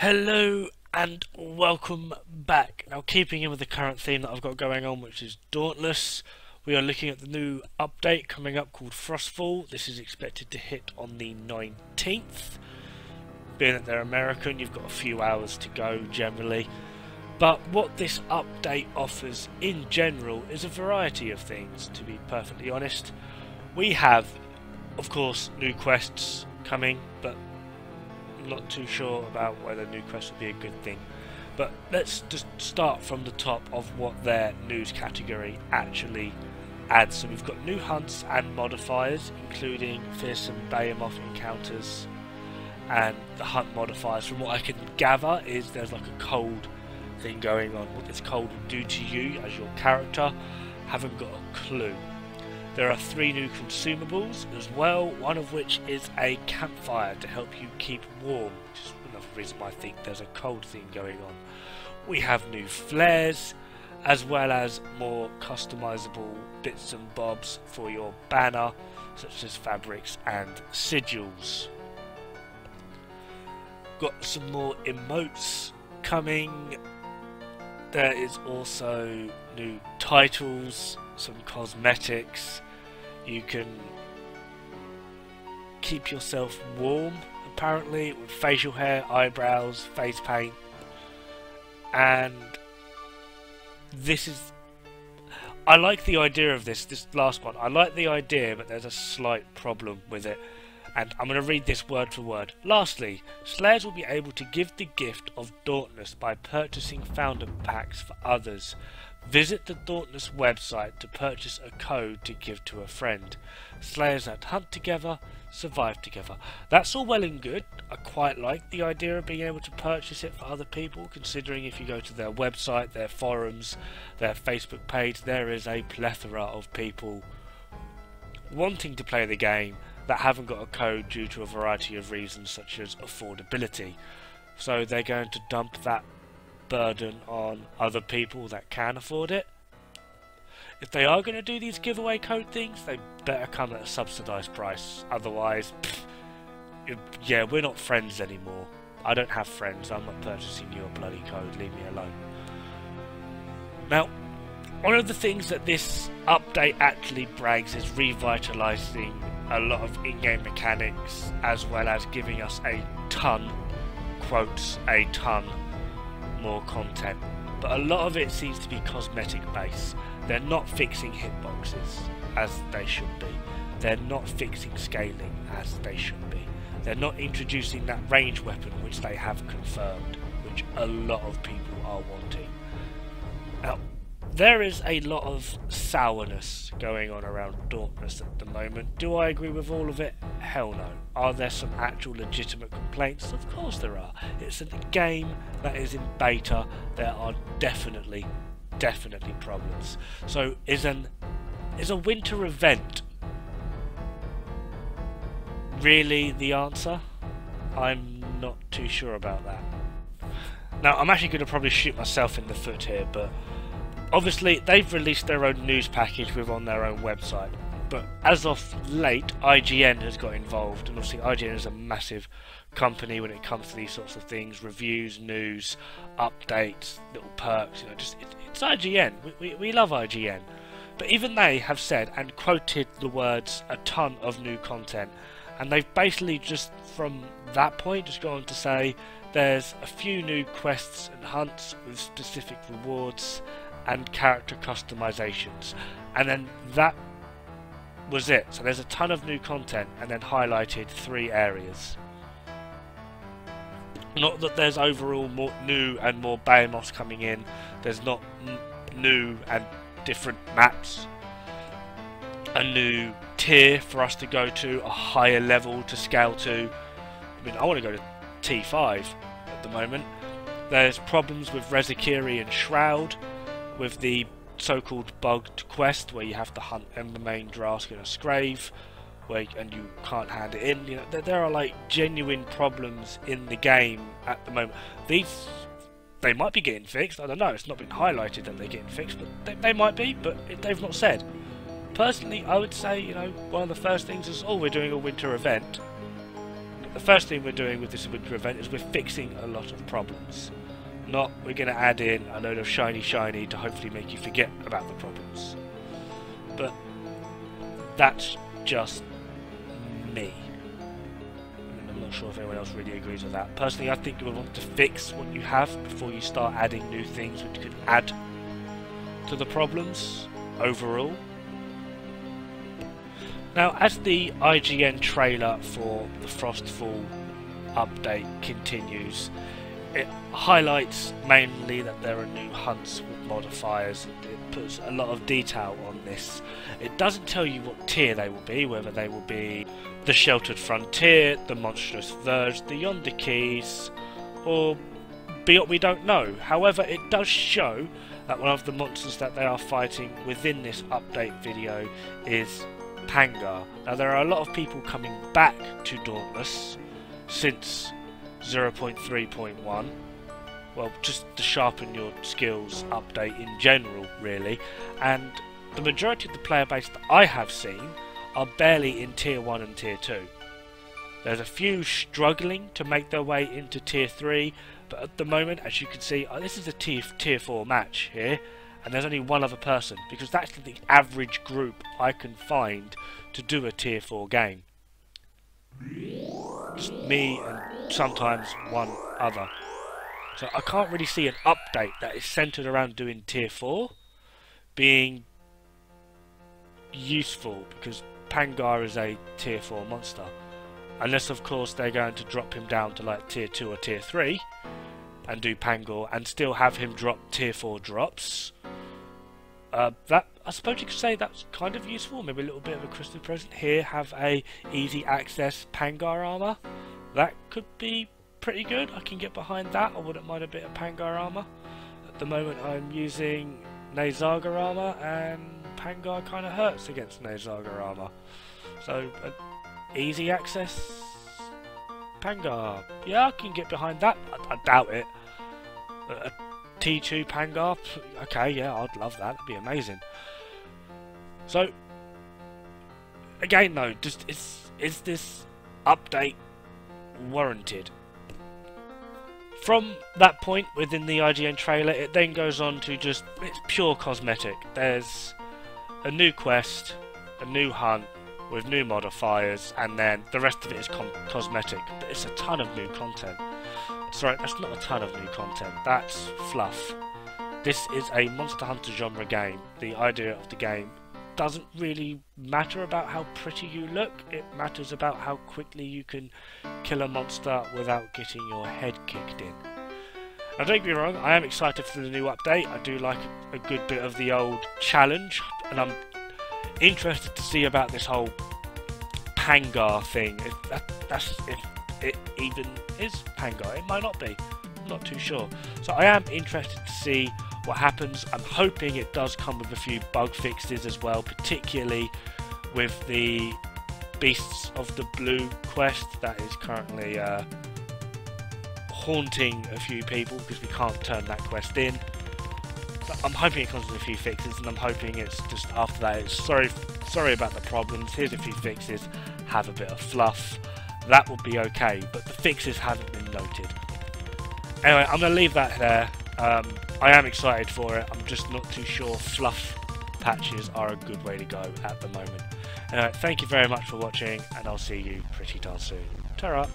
Hello and welcome back. Now, keeping in with the current theme that I've got going on, which is Dauntless, we are looking at the new update coming up called Frostfall. This is expected to hit on the 19th. Being that they're American, you've got a few hours to go generally. But what this update offers in general is a variety of things, to be perfectly honest. We have, of course, new quests coming, but not too sure about whether new quests would be a good thing. But let's just start from the top of what their news category actually adds. So we've got new hunts and modifiers, including fearsome Behemoth encounters, and the hunt modifiers, from what I can gather, is there's like a cold thing going on. What this cold will do to you as your character, haven't got a clue. There are 3 new consumables as well, one of which is a campfire to help you keep warm, which is another reason I think there's a cold thing going on. We have new flares, as well as more customizable bits and bobs for your banner, such as fabrics and sigils. Got some more emotes coming. There is also new titles, some cosmetics. You can keep yourself warm, apparently, with facial hair, eyebrows, face paint, and this is... I like the idea of this last one. I like the idea, but there's a slight problem with it, and I'm going to read this word for word. Lastly, Slayers will be able to give the gift of Dauntless by purchasing founder packs for others. Visit the Dauntless website to purchase a code to give to a friend. Slayers that hunt together, survive together. That's all well and good. I quite like the idea of being able to purchase it for other people, considering if you go to their website, their forums, their Facebook page, there is a plethora of people wanting to play the game that haven't got a code due to a variety of reasons, such as affordability. So they're going to dump that burden on other people that can afford it. If they are going to do these giveaway code things, they better come at a subsidised price, otherwise, yeah, we're not friends anymore. I don't have friends, I'm not purchasing your bloody code, leave me alone. Now, one of the things that this update actually brags is revitalising a lot of in-game mechanics, as well as giving us a ton, quotes, a ton more content, but a lot of it seems to be cosmetic based. They're not fixing hitboxes as they should be, they're not fixing scaling as they should be, they're not introducing that range weapon which they have confirmed, which a lot of people are wanting. Now, there is a lot of sourness going on around Dauntless at the moment. Do I agree with all of it? Hell no. Are there some actual legitimate complaints? Of course there are. It's a game that is in beta. There are definitely problems. So is a winter event really the answer? I'm not too sure about that. Now, I'm actually going to probably shoot myself in the foot here, but obviously, they've released their own news package on their own website, but as of late, IGN has got involved, and obviously IGN is a massive company when it comes to these sorts of things, reviews, news, updates, little perks, you know, just, it's IGN, we love IGN. But even they have said and quoted the words, a ton of new content, and they've basically just from that point just gone on to say there's a few new quests and hunts with specific rewards and character customizations, and then that was it. So there's a ton of new content, and then highlighted 3 areas. Not that there's overall more new and more Behemoths coming in, there's not new and different maps, a new tier for us to go to, a higher level to scale to. I mean, I want to go to T5 at the moment. There's problems with Rezikiri and Shroud, with the so-called bugged quest where you have to hunt in the main Draugr in a Scrave, and you can't hand it in. You know, there are like genuine problems in the game at the moment. These, they might be getting fixed. I don't know. It's not been highlighted that they're getting fixed, but they might be. But they've not said. Personally, I would say, you know, one of the first things is, oh, we're doing a winter event. But the first thing we're doing with this winter event is we're fixing a lot of problems. Not we're going to add in a load of shiny to hopefully make you forget about the problems. But that's just me. I'm not sure if anyone else really agrees with that. Personally, I think you will want to fix what you have before you start adding new things which could add to the problems overall. Now, as the IGN trailer for the Frostfall update continues, it highlights mainly that there are new hunts with modifiers, and it puts a lot of detail on this. It doesn't tell you what tier they will be, whether they will be the Sheltered Frontier, the Monstrous Verge, the Yonder Keys, or be what we don't know. However, it does show that one of the monsters that they are fighting within this update video is Pangar. Now, there are a lot of people coming back to Dauntless since 0.3.1, well, just to sharpen your skills update in general, really, and the majority of the player base that I have seen are barely in Tier 1 and Tier 2. There's a few struggling to make their way into Tier 3, but at the moment, as you can see, this is a Tier 4 match here, and there's only one other person, because that's the average group I can find to do a Tier 4 game. Just me and sometimes one other. So I can't really see an update that is centred around doing Tier 4 being useful, because Pangar is a Tier 4 monster. Unless, of course, they're going to drop him down to like Tier 2 or Tier 3 and do Pangar and still have him drop Tier 4 drops. That, I suppose you could say that's kind of useful. Maybe a little bit of a Christmas present here, have a easy access Pangar armor. That could be pretty good. I can get behind that. I wouldn't mind a bit of Pangar armor. At the moment I'm using Nezaga armor, and Pangar kind of hurts against Nezaga armor. So easy access Pangar. Yeah, I can get behind that. I doubt it. T2 Pangar, okay, yeah, I'd love that, that'd be amazing. So, again though, just is this update warranted? From that point within the IGN trailer, it then goes on to just, it's pure cosmetic. There's a new quest, a new hunt, with new modifiers, and then the rest of it is cosmetic, but it's a ton of new content. Sorry, that's not a ton of new content, that's fluff. This is a Monster Hunter genre game. The idea of the game doesn't really matter about how pretty you look, it matters about how quickly you can kill a monster without getting your head kicked in. Now don't get me wrong, I am excited for the new update. I do like a good bit of the old challenge, and I'm interested to see about this whole Pangar thing, if it even is Pangar. It might not be, I'm not too sure. So I am interested to see what happens. I'm hoping it does come with a few bug fixes as well, particularly with the Beasts of the Blue quest that is currently haunting a few people because we can't turn that quest in. I'm hoping it comes with a few fixes, and I'm hoping it's just after that it's sorry about the problems, here's a few fixes, have a bit of fluff. That would be okay, but the fixes haven't been noted. Anyway, I'm going to leave that there. I am excited for it, I'm just not too sure fluff patches are a good way to go at the moment. Anyway, thank you very much for watching, and I'll see you pretty darn soon. Ta-ra!